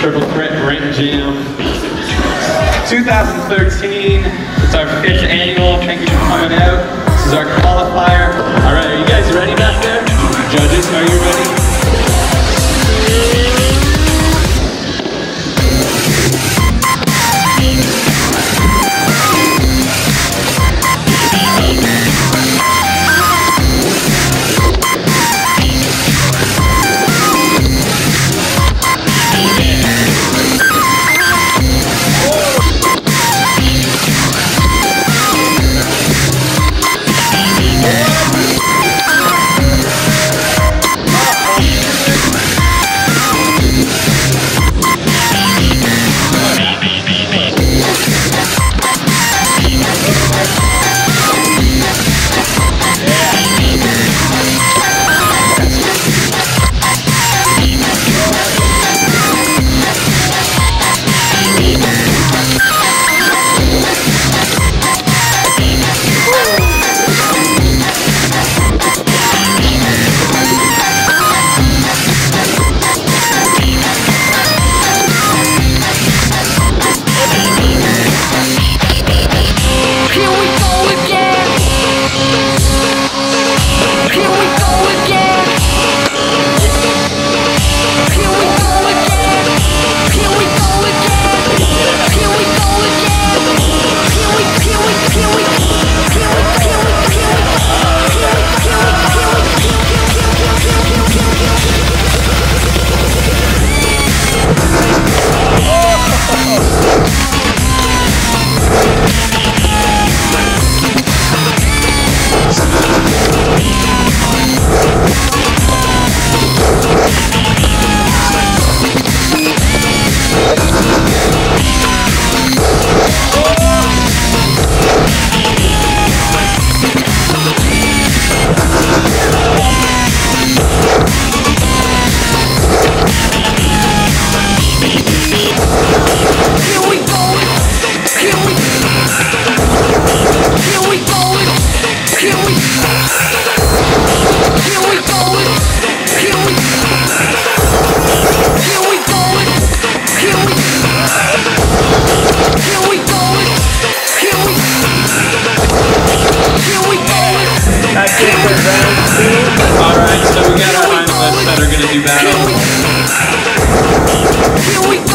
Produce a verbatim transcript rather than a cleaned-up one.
Triple Threat Ramp Jam twenty thirteen. It's our fifth annual. Thank you for coming out. This is our qualifier. All right, are you guys ready back there? Judges, are you ready? Alright, so we got our finalists that are going to do battle.